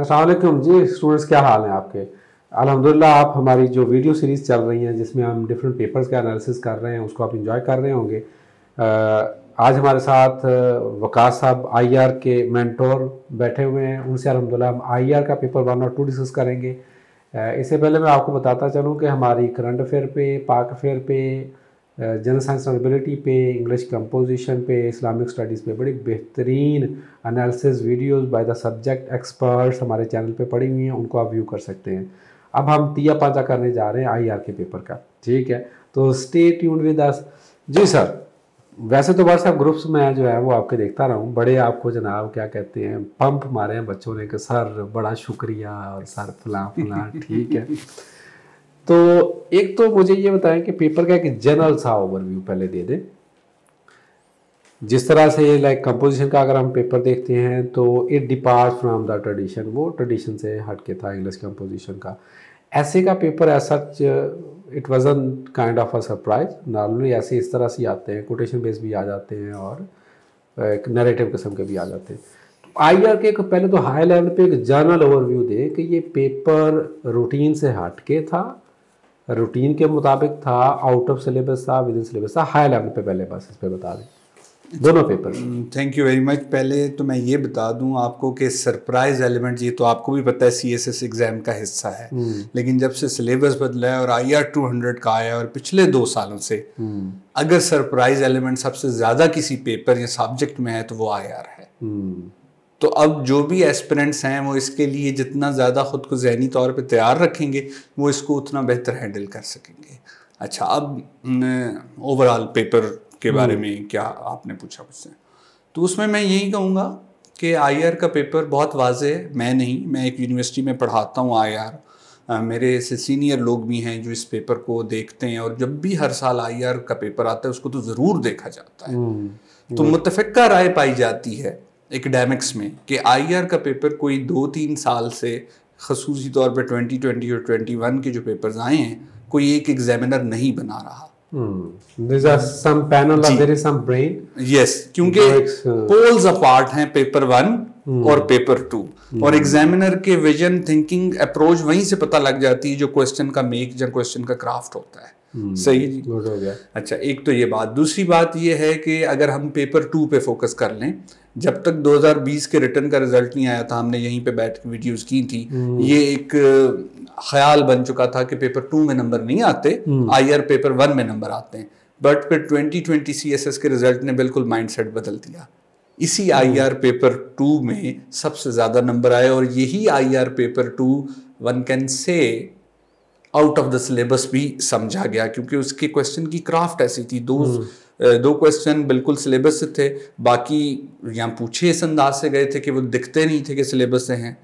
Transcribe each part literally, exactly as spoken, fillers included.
अस्सलाम वालेकुम जी स्टूडेंट्स, क्या हाल हैं आपके? अल्हम्दुलिल्लाह। आप हमारी जो वीडियो सीरीज़ चल रही है जिसमें हम डिफरेंट पेपर्स का एनालिसिस कर रहे हैं, उसको आप एंजॉय कर रहे होंगे। आज हमारे साथ वकास साहब आईआर के मेंटोर बैठे हुए हैं, उनसे अल्हम्दुलिल्लाह हम आईआर का पेपर वन और टू डिस्कस करेंगे। इससे पहले मैं आपको बताता चलूँ कि हमारी करंट अफेयर पे, पाक अफेयर पे, जनरल साइंस एंड एबिलिटी पे, इंग्लिश कंपोजिशन पे, इस्लामिक स्टडीज़ पे बड़ी बेहतरीन analysis videos by the subject experts हमारे चैनल पे पड़ी हुई हैं, उनको आप व्यू कर सकते हैं। अब हम तिया पाँचा करने जा रहे हैं आईआर के पेपर का, ठीक है? तो स्टे ट्यून्ड विद अस। जी सर, वैसे तो व्हाट्सएप ग्रुप्स में जो है वो आपके देखता रहा हूँ, बड़े आपको जनाब क्या कहते हैं पंप मारे हैं बच्चों ने कि सर बड़ा शुक्रिया और सर फलां फलां, ठीक है। तो एक तो मुझे ये बताएं कि पेपर का एक जनरल सा ओवरव्यू पहले दे दें, जिस तरह से लाइक कंपोजिशन का अगर हम पेपर देखते हैं तो it depart from the tradition, वो ट्रेडिशन से हट के था इंग्लिश कंपोजिशन का। ऐसे का पेपर ऐसा it wasn't kind of a surprise, normally ऐसे इस तरह से आते हैं, कोटेशन बेस भी आ जाते हैं और एक नरेटिव किस्म के भी आ जाते हैं। तो आईआर के पहले तो हाई लेवल पे एक जनरल ओवरव्यू दें कि ये पेपर रूटीन से हट के था, रूटीन के मुताबिक था, आउट ऑफ सिलेबस था, विद इन सिलेबस था, हाई लेवल पे पहले बस इस पे बता दें दोनों paper. Thank you very much. पहले तो मैं ये बता दूं आपको कि सरप्राइज एलिमेंट ये तो आपको भी पता है सीएसएस एग्जाम का हिस्सा है, लेकिन जब से सिलेबस बदला है और आईआर टू हंड्रेड का आया और पिछले दो सालों से अगर सरप्राइज एलिमेंट सबसे ज्यादा किसी पेपर या सब्जेक्ट में है तो वो आईआर है। तो अब जो भी एस्पिरेंट्स हैं वो इसके लिए जितना ज़्यादा ख़ुद को जहनी तौर पे तैयार रखेंगे वो इसको उतना बेहतर हैंडल कर सकेंगे। अच्छा, अब ओवरऑल पेपर के बारे में क्या आपने पूछा मुझसे, तो उसमें मैं यही कहूँगा कि आईआर का पेपर बहुत वाज़े है। मैं नहीं, मैं एक यूनिवर्सिटी में पढ़ाता हूँ आईआर, मेरे से सीनियर लोग भी हैं जो इस पेपर को देखते हैं और जब भी हर साल आईआर का पेपर आता है उसको तो ज़रूर देखा जाता है। तो मुतफ़िका राय पाई जाती है एकेडेमिक्स में कि आईआर का पेपर कोई दो तीन साल से खसूसी तौर पर ट्वेंटी ट्वेंटी और ट्वेंटी वन के जो पेपर्स आए हैं कोई एक एग्जामिनर नहीं बना रहा। क्योंकि पोल्स अपार्ट हैं पेपर वन और पेपर टू, और एग्जामिनर के विजन, थिंकिंग, अप्रोच वहीं से पता लग जाती है जो क्वेश्चन का मेक या क्वेश्चन का क्राफ्ट होता है। सही हो गया। अच्छा, एक तो ये बात। दूसरी बात ये है कि अगर हम पेपर टू पे फोकस कर लें, जब तक दो हज़ार बीस के रिटर्न का रिजल्ट नहीं आया था हमने यहीं पे बैठ के वीडियोस की थी, ये एक ख्याल बन चुका था कि पेपर टू में नंबर नहीं आते, आईआर पेपर वन में नंबर आते हैं। बट फिर ट्वेंटी ट्वेंटी सीएसएस के रिजल्ट ने बिल्कुल माइंडसेट बदल दिया। इसी आईआर पेपर टू में सबसे ज्यादा नंबर आए और यही IR paper two one can से आउट ऑफ द सिलेबस भी समझा गया, क्योंकि उसके क्वेश्चन की क्राफ्ट ऐसी थी। दो दो क्वेश्चन बिल्कुल सिलेबस से थे, बाकी यहाँ पूछे इस अंदाज से गए थे कि वो दिखते नहीं थे कि सिलेबस से हैं।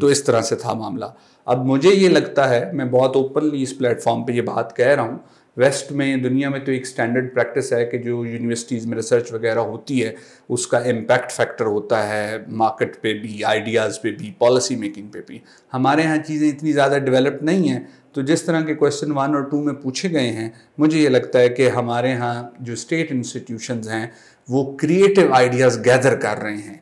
तो इस तरह से था मामला। अब मुझे ये लगता है, मैं बहुत ओपनली इस प्लेटफॉर्म पे ये बात कह रहा हूँ, वेस्ट में, दुनिया में तो एक स्टैंडर्ड प्रैक्टिस है कि जो यूनिवर्सिटीज़ में रिसर्च वगैरह होती है उसका इम्पैक्ट फैक्टर होता है मार्केट पे भी, आइडियाज़ पे भी, पॉलिसी मेकिंग पे भी। हमारे यहाँ चीज़ें इतनी ज़्यादा डेवलप नहीं हैं, तो जिस तरह के क्वेश्चन वन और टू में पूछे गए हैं मुझे ये लगता है कि हमारे यहाँ जो स्टेट इंस्टीट्यूशंस हैं वो क्रिएटिव आइडियाज़ गैदर कर रहे हैं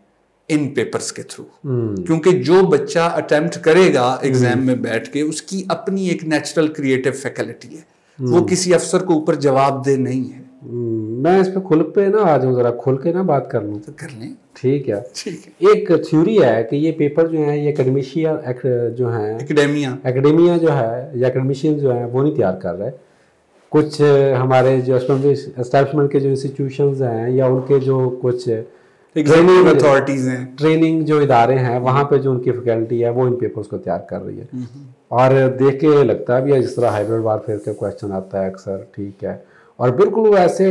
इन पेपर्स के थ्रू, क्योंकि जो बच्चा अटैम्प्ट करेगा एग्जाम में बैठ के उसकी अपनी एक नेचुरल क्रिएटिव फैकल्टी है, वो किसी अफसर को ऊपर जवाब दे नहीं है। मैं इस पे खुल पे ना आ जाऊँ, जरा खुल के ना बात कर लूँ तो कर लें, ठीक है? ठीक है। एक थ्योरी है कि ये पेपर जो है ये एकेडमिशिया जो है एकेडेमिया एकेडेमिया जो है या एकेडमिशियन जो है वो नहीं तैयार कर रहे। कुछ हमारे जो एस्टैब्लिशमेंट के जो इंस्टीट्यूशंस हैं या उनके जो कुछ ट्रेनिंग अथॉरिटीज़ हैं, ट्रेनिंग जो इदारे हैं वहाँ पे जो उनकी फैकल्टी है वो इन पेपर्स को तैयार कर रही है। और देख के लगता भी है जिस तरह हाइब्रिड वारफेयर का क्वेश्चन आता है अक्सर, ठीक है? और बिल्कुल वो ऐसे,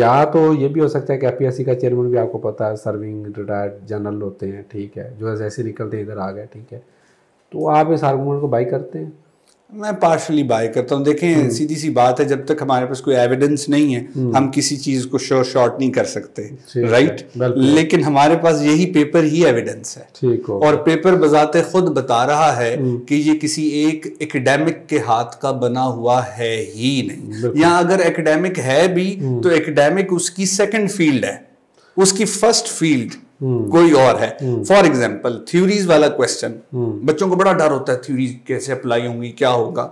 या तो ये भी हो सकता है कि एपीएससी का चेयरमैन भी आपको पता है सर्विंग रिटायर्ड जनरल होते हैं, ठीक है, जो ऐसे निकलते इधर आ गए, ठीक है। तो आप इस आर्गूमेंट को बाई करते हैं? मैं पार्शली बाय करता हूँ। देखें, सीधी सी बात है, जब तक हमारे पास कोई एविडेंस नहीं है हम किसी चीज को शोर शॉर्ट नहीं कर सकते, राइट? लेकिन हमारे पास यही पेपर ही एविडेंस है, ठीक हो। और पेपर बजाते खुद बता रहा है कि ये किसी एक एकेडेमिक के हाथ का बना हुआ है ही नहीं, या अगर एकेडेमिक है भी तो एकेडेमिक उसकी सेकेंड फील्ड है, उसकी फर्स्ट फील्ड कोई और है। फॉर एग्जाम्पल थ्योरीज वाला क्वेश्चन, बच्चों को बड़ा डर होता है थ्योरीज कैसे अप्लाई होंगी, क्या होगा।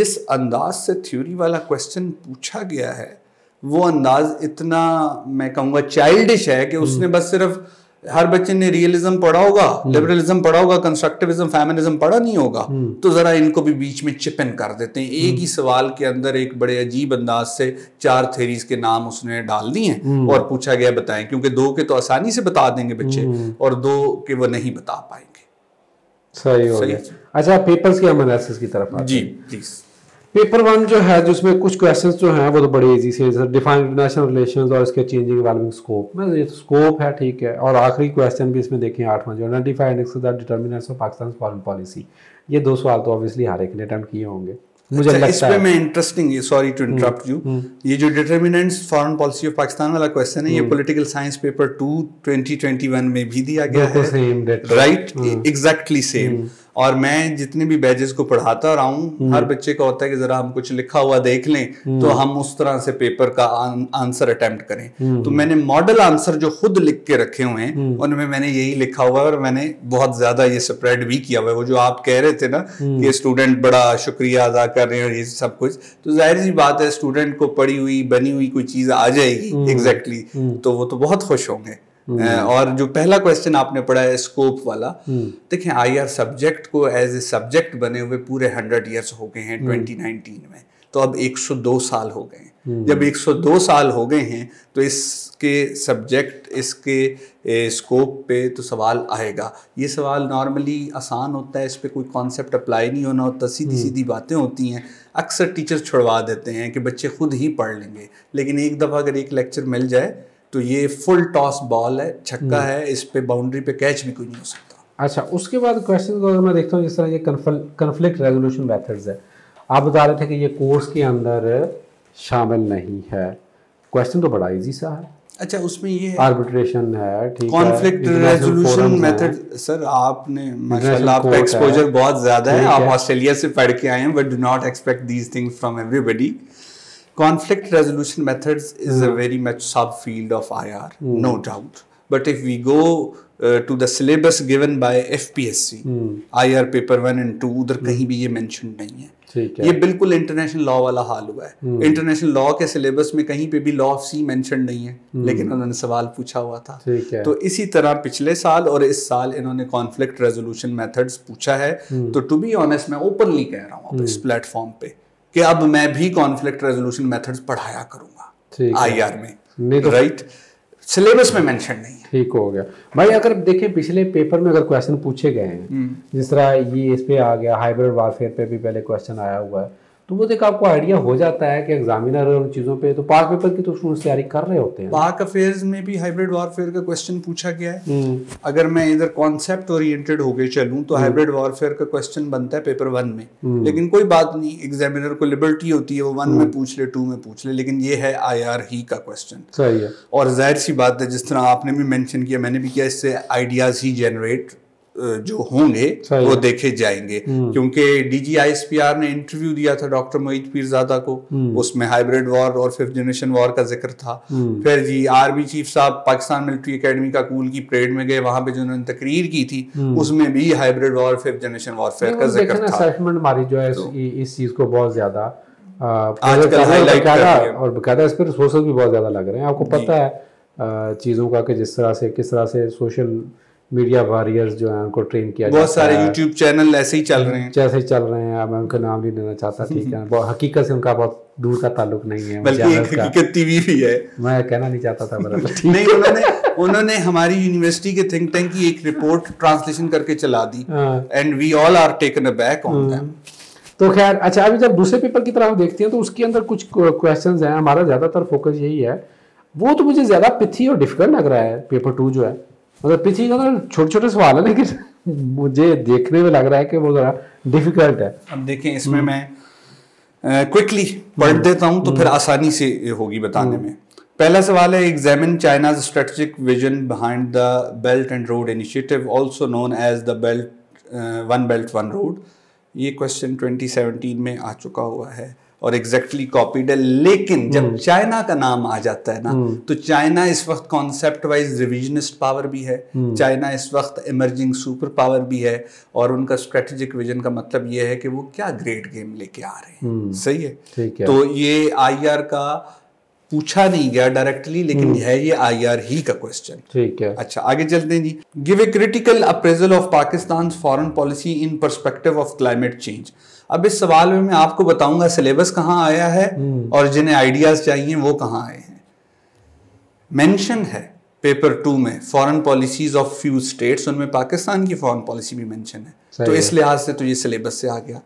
जिस अंदाज से थ्योरी वाला क्वेश्चन पूछा गया है वो अंदाज इतना, मैं कहूँगा, चाइल्डिश है कि उसने बस सिर्फ, हर बच्चे ने रियलिज्म पढ़ा होगा, लिबरलिज्म पढ़ा होगा, कंस्ट्रक्टिविज्म, फैमिनिज्म पढ़ा नहीं होगा, तो जरा इनको भी बीच में चिप इन कर देते हैं। एक ही सवाल के अंदर एक बड़े अजीब अंदाज से चार थेरीज के नाम उसने डाल दिए हैं और पूछा गया बताएं, क्योंकि दो के तो आसानी से बता देंगे बच्चे और दो के वो नहीं बता पाएंगे। सही हो गया। अच्छा, पेपर्स के एनालिसिस की तरफ जी प्लीज। पेपर वन जो है, जिसमें कुछ क्वेश्चंस जो हैं वो तो बड़े इजी से आंसर, डिफाइन इंटरनेशनल रिलेशंस और इसके चेंजिंग इवॉल्विंग स्कोप में, ये तो स्कोप है, ठीक है। और आखिरी क्वेश्चन भी इसमें देखें आठवां, जो identify and assess the determinants of Pakistan foreign policy. ये दो सवाल तो ऑब्वियसली हर एक ने अटेम्प्ट किए होंगे, मुझे लगता है। इसमें मैं interesting, sorry to interrupt you, ये जो determinants foreign policy of Pakistan वाला क्वेश्चन है, ये political science paper two twenty twenty one में भी दिया गया है, राइट, एग्जैक्टली सेम। और मैं जितने भी बैचेस को पढ़ाता रहा हूँ, हर बच्चे का होता है कि जरा हम कुछ लिखा हुआ देख लें तो हम उस तरह से पेपर का आंसर अटेम्प्ट करें। तो मैंने मॉडल आंसर जो खुद लिख के रखे हुए हैं उनमें मैंने यही लिखा हुआ है, और मैंने बहुत ज्यादा ये स्प्रेड भी किया हुआ है। वो जो आप कह रहे थे ना कि स्टूडेंट बड़ा शुक्रिया अदा कर रहे हैं और ये सब कुछ, तो जाहिर सी बात है स्टूडेंट को पढ़ी हुई बनी हुई कोई चीज आ जाएगी एग्जैक्टली, तो वो तो बहुत खुश होंगे। और जो पहला क्वेश्चन आपने पढ़ा है स्कोप वाला, देखें आईआर सब्जेक्ट को एज ए सब्जेक्ट बने हुए पूरे हंड्रेड इयर्स हो गए हैं ट्वेंटी नाइनटीन में, तो अब एक सौ दो साल हो गए हैं। जब एक सौ दो साल हो गए हैं तो इसके सब्जेक्ट, इसके स्कोप पे तो सवाल आएगा। ये सवाल नॉर्मली आसान होता है, इस पर कोई कॉन्सेप्ट अप्लाई नहीं होना होता, सीधी सीधी बातें होती हैं। अक्सर टीचर छुड़वा देते हैं कि बच्चे खुद ही पढ़ लेंगे, लेकिन एक दफ़ा अगर एक लेक्चर मिल जाए तो ये फुल टॉस बॉल है, छक्का है, इस पे बाउंड्री पे कैच भी कोई नहीं हो सकता। अच्छा, उसके बाद क्वेश्चन को मैं देखता हूँ जिस तरह ये कन्फ्लिक्ट रेजोल्यूशन मेथड्स है, आप बता रहे थे कि ये कोर्स के अंदर शामिल नहीं है। क्वेश्चन तो बड़ा इजी सा है। अच्छा, उसमें ये आर्बिट्रेशन है, ठीक है, कॉन्फ्लिक्ट रेजोल्यूशन मेथड। सर आपने, माशाल्लाह, आपका एक्सपोजर बहुत ज्यादा है, आप ऑस्ट्रेलिया से पढ़ के आए हैं, but do not expect these things from everybody. Conflict resolution methods is a very much subfield of I R, mm. no doubt. But if we go uh, to the syllabus given by F P S C, mm. I R paper one and two, उधर कहीं भी ये mentioned नहीं है। ये बिल्कुल international law वाला हाल हुआ है। इंटरनेशनल लॉ के सिलेबस में कहीं पे भी लॉ ऑफ सी मेंशन नहीं है, लेकिन उन्होंने सवाल पूछा हुआ था। तो इसी तरह पिछले साल और इस साल इन्होंने कॉन्फ्लिक्ट रेजोल्यूशन मेथड्स पूछा है। तो टू बी ऑनेस्ट मैं ओपनली कह रहा हूँ इस प्लेटफॉर्म पे कि अब मैं भी कॉन्फ्लिक्ट रेजोल्यूशन मेथड्स पढ़ाया करूंगा आईआर में, राइट, सिलेबस में मेंशन नहीं है। ठीक हो गया भाई। अगर देखें पिछले पेपर में अगर क्वेश्चन पूछे गए हैं, जिस तरह ये इस पे आ गया, हाइब्रिड वारफेयर पे भी पहले क्वेश्चन आया हुआ है, तो वो देखो आपको आइडिया हो जाता है कि एग्जामिनर उन चीज़ों पे, तो पाक पेपर की तो स्टूडेंट्स तैयारी कर रहे होते हैं। पाक अफेयर्स में भी हाइब्रिड वॉरफेयर का क्वेश्चन पूछा गया है। अगर मैं इधर कॉन्सेप्ट ओरिएंटेड होके चलूं तो हाइब्रिड वॉरफेयर का क्वेश्चन बनता है पेपर वन में, लेकिन कोई बात नहीं, एग्जामिनर को लिबर्टी होती है, वो वन में पूछ ले, टू में पूछ ले, लेकिन ये है आई आर ही का क्वेश्चन। सही है। और जाहिर सी बात है, जिस तरह आपने भी मैंशन किया, मैंने भी किया, इससे आइडियाज ही जनरेट जो होंगे वो देखे जाएंगे। क्योंकि डीजीआईएसपीआर ने इंटरव्यू दिया था डॉक्टर मोहित पीरजादा को, उसमें हाइब्रिड वॉर और फिफ्थ जनरेशन वॉर का जिक्र था। फिर जी आर्मी चीफ साहब पाकिस्तान मिलिट्री एकेडमी का कूल की परेड में गए, वहां पे जो उन्होंने तकरीर की थी उसमें भी hybrid war, fifth generation warfare का जिक्र था। इस चीज को बहुत ज्यादा और बकायदा इस पर रिसोर्सेज भी बहुत ज्यादा लग रहे हैं। आपको पता है चीजों का कि जिस तरह से किस तरह से सोशल मीडिया वॉरियर्स जो हैं उनको ट्रेन किया, बहुत सारे यूट्यूब चैनल ऐसे ही चल रहे हैं, जैसे ही चल रहे हैं। मैं उनका नाम नहीं लेना चाहता, ठीक है, बहुत हकीकत से उनका बहुत दूर का ताल्लुक नहीं है, बल्कि एक हकीकत टीवी भी है, मैं कहना नहीं चाहता था। नहीं, उन्होंने उन्होंने हमारी यूनिवर्सिटी के थिंक टैंक की एक रिपोर्ट ट्रांसलेशन करके चला दी, and we all are taken aback on them. तो खैर, अच्छा, अभी जब दूसरे पेपर की तरफ देखते हैं तो उसके अंदर कुछ क्वेश्चंस हैं, हमारा ज्यादातर फोकस यही है, वो तो मुझे ज्यादा पिथी और डिफिकल्ट लग रहा है पेपर टू जो है, मतलब पीछे का तो छोटे छोटे सवाल है, लेकिन मुझे देखने में लग रहा है कि वो जरा डिफिकल्ट है। अब देखें, इसमें मैं क्विकली पढ़ देता हूं तो फिर आसानी से होगी बताने में। पहला सवाल है, examine China's strategic vision behind the belt and road initiative also known as the belt one belt one road. ये क्वेश्चन ट्वेंटी सेवनटीन में आ चुका हुआ है। और एग्जैक्टली कॉपीड है, लेकिन जब चाइना का नाम आ जाता है ना, तो चाइना इस वक्त कॉन्सेप्ट वाइज रिविजनिस्ट पावर भी है, चाइना इस वक्त इमर्जिंग सुपर पावर भी है, और उनका स्ट्रेटेजिक विजन का मतलब यह है कि वो क्या ग्रेट गेम लेके आ रहे हैं। सही है, ठीक है। तो ये आई आर का पूछा नहीं गया डायरेक्टली, लेकिन है ये आईआर ही का क्वेश्चन। ठीक है, अच्छा आगे चलते हैं जी। Give a critical appraisal of Pakistan foreign policy in perspective of climate change. अब इस सवाल में मैं आपको बताऊंगा सिलेबस कहाँ आया है और जिन्हें आइडियाज चाहिए वो कहाँ आए हैं। मेंशन है पेपर टू में foreign policies of few states, उनमें पाकिस्तान की फॉरेन पॉलिसी भी मेंशन है, तो इस लिहाज से तो ये सिलेबस से आ गया।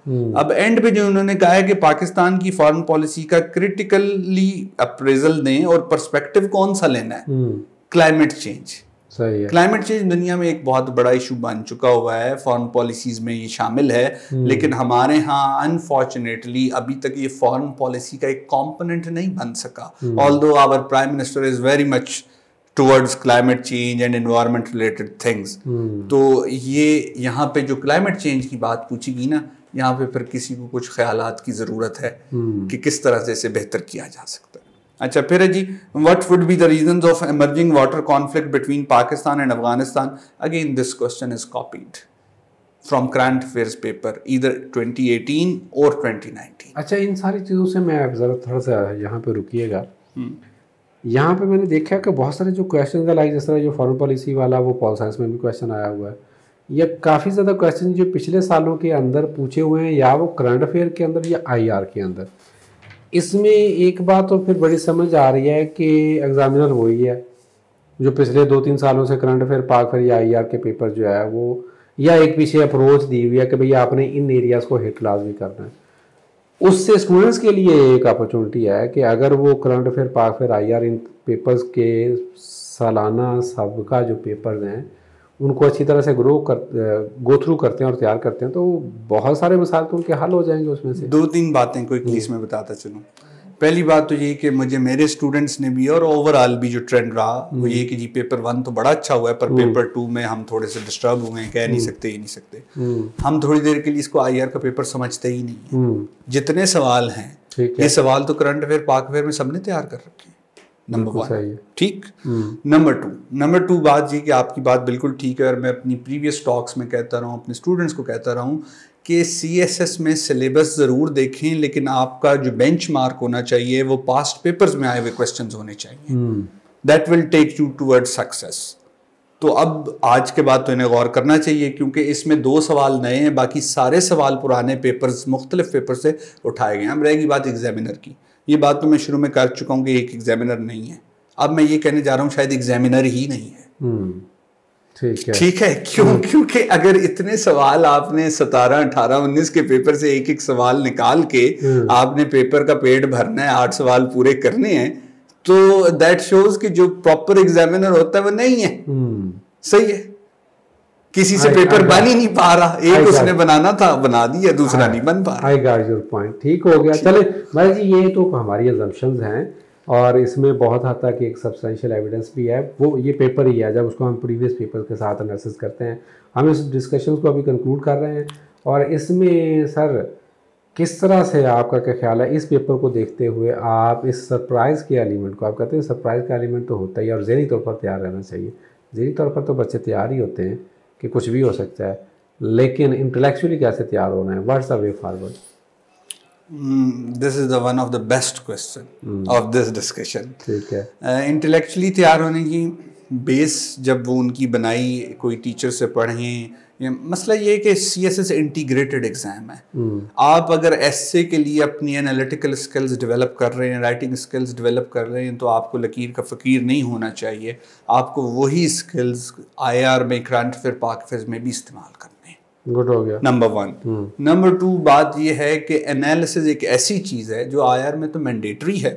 अब एंड पे जो उन्होंने कहा है कि पाकिस्तान की फॉरेन पॉलिसी का क्रिटिकली अप्रेजल दें और पर्सपेक्टिव कौन सा लेना है, क्लाइमेट चेंज। सही है, क्लाइमेट चेंज दुनिया में एक बहुत बड़ा इशू बन चुका हुआ है, फॉरेन पॉलिसीज में ये शामिल है, लेकिन हमारे यहाँ अनफॉर्चुनेटली अभी तक ये फॉरेन पॉलिसी का एक कॉम्पोनेंट नहीं बन सका, although our prime minister is very much towards climate change and environment related things. तो ये यहाँ पे जो क्लाइमेट चेंज की बात पूछेगी ना, यहाँ पे फिर किसी को कुछ ख्यालात की ज़रूरत है कि किस तरह से इसे बेहतर किया जा सकता है। अच्छा फिर है जी, what would be the reasons of emerging water conflict between Pakistan and Afghanistan. Again this question is copied from current affairs paper इधर ट्वेंटी एटीन और ट्वेंटी नाइनटीन। अच्छा, इन सारी चीज़ों से मैं ज़रा थोड़ा सा यहाँ पर रुकिएगा। यहाँ पे मैंने देखा है कि बहुत सारे जो क्वेश्चन है, लाइक जिस तरह जो फॉरेन पॉलिसी वाला वो पॉल साइंस में भी क्वेश्चन आया हुआ है, या काफ़ी ज़्यादा क्वेश्चन जो पिछले सालों के अंदर पूछे हुए हैं, या वो करंट अफेयर के अंदर या आईआर के अंदर। इसमें एक बात तो फिर बड़ी समझ आ रही है कि एग्जामिनर वही है जो पिछले दो तीन सालों से करंट अफेयर पाक फिर या आईआर के पेपर जो है वो, या एक पीछे अप्रोच दी हुई है कि भैया आपने इन एरियाज़ को हिट लाजमी करना है। उससे स्टूडेंट्स के लिए एक अपॉर्चुनिटी है कि अगर वो current affair Pak affair I R इन पेपर्स के सालाना सबका जो पेपर्स हैं उनको अच्छी तरह से ग्रो कर गो थ्रू करते हैं और तैयार करते हैं, तो बहुत सारे मसाइल तो उनके हल हो जाएंगे। उसमें से दो तीन बातें कोई क्लीस में बताता चलूँ। पहली बात तो ये कि मुझे मेरे स्टूडेंट्स ने भी और ओवरऑल भी जो ट्रेंड रहा वो ये कि जी पेपर वन तो बड़ा अच्छा हुआ है, पर पेपर टू में हम थोड़े से डिस्टर्ब हुए हैं, कह नहीं सकते ये नहीं सकते। हम थोड़ी देर के लिए इसको आईआर का पेपर समझते ही नहीं है। जितने सवाल हैं ये सवाल तो करंट अफेयर पाक अफेयर में सबने तैयार कर रखे हैं, नंबर वन। ठीक, नंबर टू नंबर टू बात ये कि आपकी बात बिल्कुल ठीक है, और मैं अपनी प्रीवियस टॉक्स में कहता रहा हूँ, अपने स्टूडेंट्स को कहता रहा हूँ कि सीएसएस में सिलेबस ज़रूर देखें, लेकिन आपका जो बेंचमार्क होना चाहिए वो पास्ट पेपर्स में आए हुए क्वेश्चंस होने चाहिए, that will take you towards success. तो अब आज के बाद तो इन्हें गौर करना चाहिए, क्योंकि इसमें दो सवाल नए हैं, बाकी सारे सवाल पुराने पेपर्स मुख्तलिफ पेपर से उठाए गए हैं। अब रहेगी बात एग्जामिनर की, ये बात तो मैं शुरू में कर चुका हूँ कि एक एग्जामिनर नहीं है, अब मैं ये कहने जा रहा हूँ शायद एग्जामिनर ही नहीं है। ठीक है, ठीक है, क्यों? क्योंकि अगर इतने सवाल आपने सतारह अठारह उन्नीस के पेपर से एक एक सवाल निकाल के आपने पेपर का पेट भरना है, आठ सवाल पूरे करने हैं, तो दैट शोज कि जो प्रॉपर एग्जामिनर होता है वो नहीं है। सही है, किसी से I, पेपर I, बन ही नहीं पा रहा, एक I उसने बनाना था बना दिया, दूसरा I, नहीं बन पा रहा। आई गॉट योर पॉइंट, ठीक हो गया। चले भाई जी, ये तो हमारी अजम्पशंस हैं और इसमें बहुत हद तक एक सब्सटेंशियल एविडेंस भी है, वो ये पेपर ही है। जब उसको हम प्रीवियस पेपर के साथ एनालिसिस करते हैं, हम इस डिस्कशन को अभी कंक्लूड कर रहे हैं। और इसमें सर किस तरह से आपका क्या ख्याल है, इस पेपर को देखते हुए आप इस सरप्राइज़ के एलिमेंट को, आप कहते हैं सरप्राइज़ का एलिमेंट तो होता ही है और ज़हनी तौर पर तैयार रहना चाहिए, ज़हनी तौर पर तो बच्चे तैयार ही होते हैं कि कुछ भी हो सकता है, लेकिन इंटेलेक्चुअली कैसे तैयार होना है, what's the way forward. This is the one of the best question of this discussion. ठीक है, इंटेलेक्चुअली uh, तैयार होने की बेस जब वो उनकी बनाई कोई टीचर से पढ़ें, या मसला ये है कि C S S integrated exam है। hmm. आप अगर एसए के लिए अपनी एनालिटिकल स्किल्स डेवलप कर रहे हैं, राइटिंग स्किल्स डेवलप कर रहे हैं, तो आपको लकीर का फ़कीर नहीं होना चाहिए, आपको वही स्किल्स आई आर में करंट अफेयर पाक अफेयर में भी इस्तेमाल करना। गुड हो गया नंबर वन। नंबर टू बात यह है कि एनालिसिस एक ऐसी चीज है जो आईआर में तो मैंडेटरी है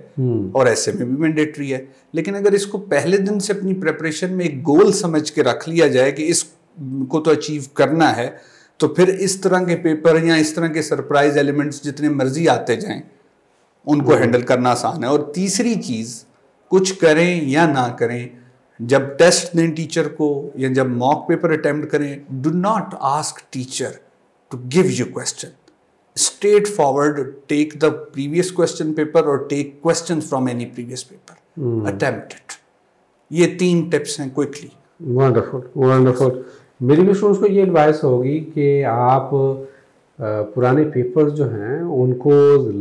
और ऐसे में भी मैंडेटरी है, लेकिन अगर इसको पहले दिन से अपनी प्रेपरेशन में एक गोल समझ के रख लिया जाए कि इसको तो अचीव करना है, तो फिर इस तरह के पेपर या इस तरह के सरप्राइज एलिमेंट्स जितने मर्जी आते जाएं उनको हैंडल करना आसान है। और तीसरी चीज, कुछ करें या ना करें, जब टेस्ट दें टीचर को या जब मॉक पेपर अटैम्प्ट करें, do not ask teacher to give you question, straightforward to take the previous question paper or take questions from any previous paper. Mm. Attempt it. ये तीन tips हैं quickly. Wonderful, wonderful. मेरी भी students को ये advice होगी कि आप पुराने पेपर्स जो हैं उनको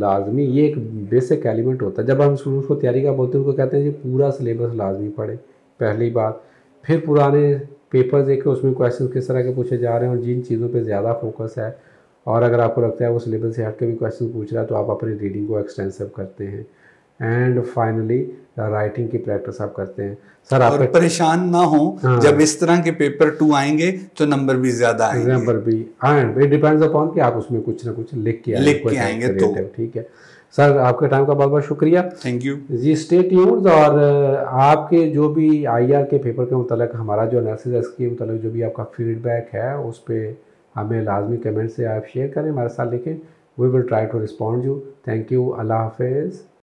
लाजमी, ये एक बेसिक एलिमेंट होता है। जब हम स्टूडेंट्स को तैयारी का बोलते हैं उनको कहते हैं जी पूरा सिलेबस लाजमी पढ़े पहली बार, फिर पुराने पेपर्स देखें उसमें क्वेश्चन किस तरह के पूछे जा रहे हैं और जिन चीज़ों पे ज़्यादा फोकस है, और अगर आपको लगता है वो सिलेबस से हट के भी क्वेश्चन पूछ रहा है तो आप अपनी रीडिंग को एक्सटेंसिव करते हैं, एंड फाइनली राइटिंग की प्रैक्टिस आप करते हैं। सर आप परेशान ना हो, हाँ। जब इस तरह के पेपर टू आएंगे तो नंबर भी ज़्यादा आएंगे, नंबर भी एंड इट डिपेंड्स अपॉन कि आप उसमें कुछ ना कुछ लिख के लिख के आएंगे तो ठीक है। सर आपके टाइम का बहुत बहुत शुक्रिया, थैंक यू जी। स्टे ट्यून्ड, और आपके जो भी आईआर के पेपर के मुतालिक हमारा जो एनालिसिस है इसके मुतालिक जो भी आपका फीडबैक है उस पर हमें लाजमी कमेंट से आप शेयर करें, हमारे साथ लिखें, we will try to respond you. Thank you, अल्लाह हाफिज़।